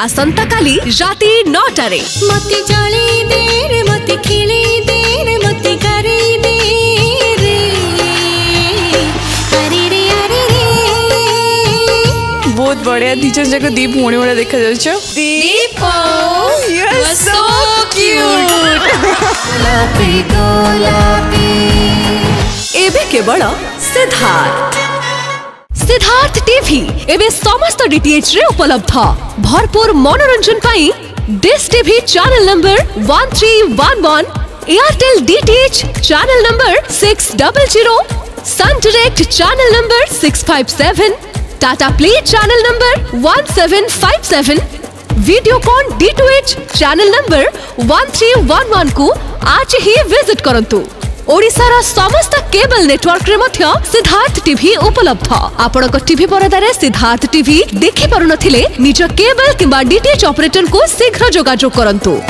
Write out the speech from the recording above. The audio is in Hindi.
आसंता काली राती 9 टारे। मते जले दे रे, मते खिले दे रे, मते करे दे रे, अरे रे अरे रे। बहुत बढ़िया दीचन जगह दीप मोने वाला देखा जाए। Deep you are so cute. गोलापी गोलापी एबे केवल सिद्धार्थ। सिद्धार्थ टीवी एवं समस्त डीटीएच रे उपलब्ध। भरपूर मनोरंजन पाई dish TV channel number 1311, Airtel DTH channel number 600, Sun Direct channel number 657, Tata play channel number 1757, Videocon DTH channel number 1311 को आज ही विजिट करंतु। ओडिशा रा समस्त केबल नेटवर्क रे मध्य सिद्धार्थ टीवी उपलब्ध। आपण को टीवी परदार सिद्धार्थ टीवी देखि पारु नथिले निज केबल किबा डीटीएच ऑपरेटर को शीघ्र जोगाजोग करंतु।